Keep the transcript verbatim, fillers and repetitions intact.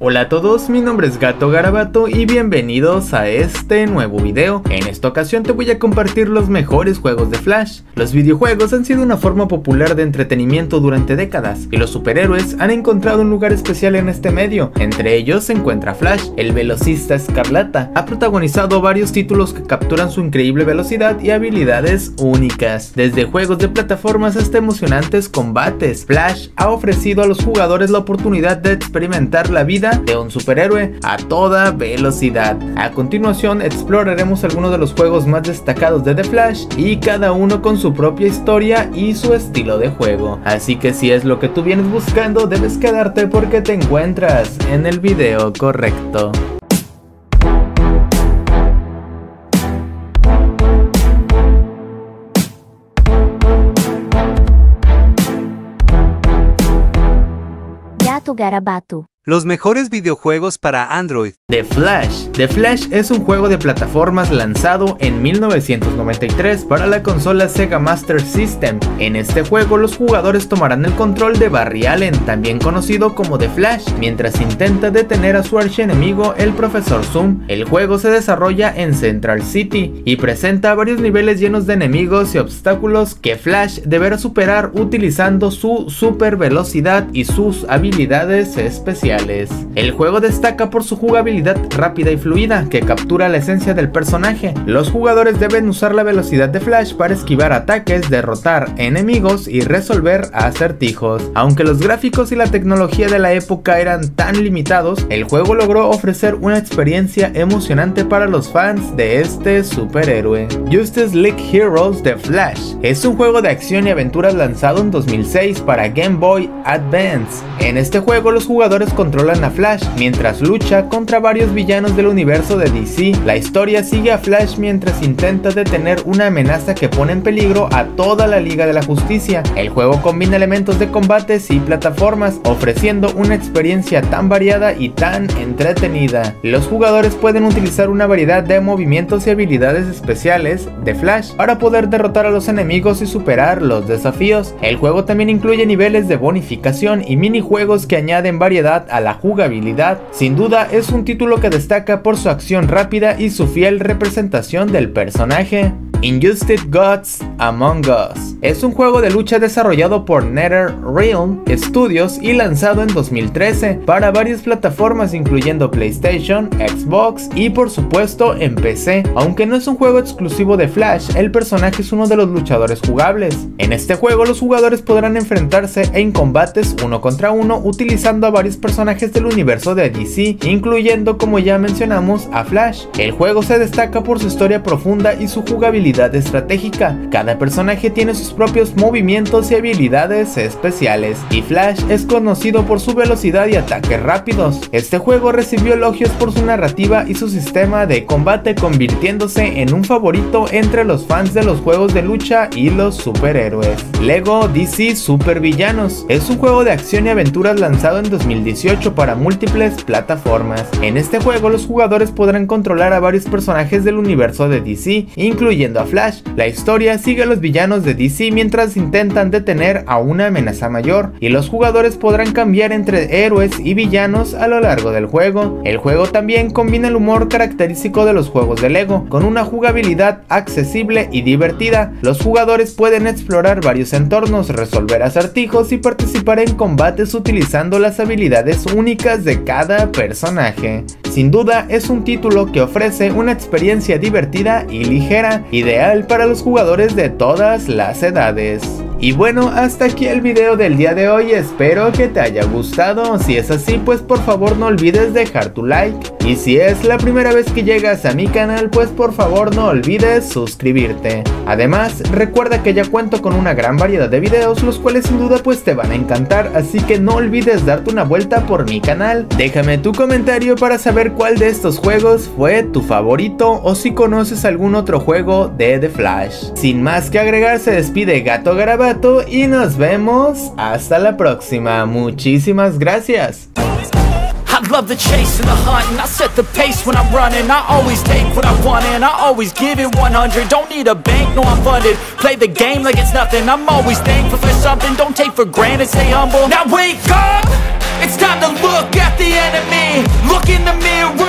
Hola a todos, mi nombre es Gato Garabato y bienvenidos a este nuevo video. En esta ocasión te voy a compartir los mejores juegos de Flash. Los videojuegos han sido una forma popular de entretenimiento durante décadas, y los superhéroes han encontrado un lugar especial en este medio. Entre ellos se encuentra Flash, el velocista escarlata. Ha protagonizado varios títulos que capturan su increíble velocidad y habilidades únicas. Desde juegos de plataformas hasta emocionantes combates, Flash ha ofrecido a los jugadores la oportunidad de experimentar la vida de un superhéroe a toda velocidad. A continuación exploraremos algunos de los juegos más destacados de The Flash, y cada uno con su propia historia y su estilo de juego. Así que si es lo que tú vienes buscando, debes quedarte porque te encuentras en el video correcto. Gato Garabato. Los mejores videojuegos para Android. The Flash. The Flash es un juego de plataformas lanzado en mil novecientos noventa y tres para la consola Sega Master System. En este juego los jugadores tomarán el control de Barry Allen, también conocido como The Flash, mientras intenta detener a su archienemigo el profesor Zoom. El juego se desarrolla en Central City y presenta varios niveles llenos de enemigos y obstáculos que Flash deberá superar utilizando su super velocidad y sus habilidades especiales. El juego destaca por su jugabilidad rápida y fluida, que captura la esencia del personaje. Los jugadores deben usar la velocidad de Flash para esquivar ataques, derrotar enemigos y resolver acertijos. Aunque los gráficos y la tecnología de la época eran tan limitados, el juego logró ofrecer una experiencia emocionante para los fans de este superhéroe. Justice League Heroes de Flash es un juego de acción y aventuras lanzado en dos mil seis para Game Boy Advance. En este juego los jugadores controlan a Flash mientras lucha contra varios villanos del universo de D C. La historia sigue a Flash mientras intenta detener una amenaza que pone en peligro a toda la Liga de la Justicia. El juego combina elementos de combates y plataformas, ofreciendo una experiencia tan variada y tan entretenida. Los jugadores pueden utilizar una variedad de movimientos y habilidades especiales de Flash para poder derrotar a los enemigos y superar los desafíos. El juego también incluye niveles de bonificación y minijuegos que añaden variedad a la jugabilidad. Sin duda es un título que destaca por su acción rápida y su fiel representación del personaje. Injustice Gods Among Us es un juego de lucha desarrollado por NetherRealm Studios y lanzado en dos mil trece para varias plataformas, incluyendo PlayStation, Xbox y por supuesto en P C. Aunque no es un juego exclusivo de Flash, el personaje es uno de los luchadores jugables. En este juego los jugadores podrán enfrentarse en combates uno contra uno utilizando a varios personajes del universo de D C, incluyendo, como ya mencionamos, a Flash. El juego se destaca por su historia profunda y su jugabilidad estratégica. Cada personaje tiene sus propios movimientos y habilidades especiales, y Flash es conocido por su velocidad y ataques rápidos. Este juego recibió elogios por su narrativa y su sistema de combate, convirtiéndose en un favorito entre los fans de los juegos de lucha y los superhéroes. Lego D C Supervillanos es un juego de acción y aventuras lanzado en dos mil dieciocho para múltiples plataformas. En este juego los jugadores podrán controlar a varios personajes del universo de D C, incluyendo a Flash. La historia sigue a los villanos de D C mientras intentan detener a una amenaza mayor, y los jugadores podrán cambiar entre héroes y villanos a lo largo del juego. El juego también combina el humor característico de los juegos de Lego con una jugabilidad accesible y divertida. Los jugadores pueden explorar varios entornos, resolver acertijos y participar en combates utilizando las habilidades únicas de cada personaje. Sin duda es un título que ofrece una experiencia divertida y ligera, ideal para los jugadores de todas las edades. Y bueno, hasta aquí el video del día de hoy, espero que te haya gustado. Si es así, pues por favor no olvides dejar tu like, y si es la primera vez que llegas a mi canal, pues por favor no olvides suscribirte. Además, recuerda que ya cuento con una gran variedad de videos, los cuales sin duda pues te van a encantar, así que no olvides darte una vuelta por mi canal. Déjame tu comentario para saber cuál de estos juegos fue tu favorito, o si conoces algún otro juego de The Flash. Sin más que agregar, se despide Gato Garabato y nos vemos hasta la próxima. Muchísimas gracias. I love the chase and the hunt, and I set the pace when I'm running. I always take what I want and I always give it one hundred. Don't need a bank, no I'm funded. Play the game like it's nothing. I'm always thankful for something. Don't take for granted, stay humble. Now wake up It's time to look at the enemy. Look in the mirror.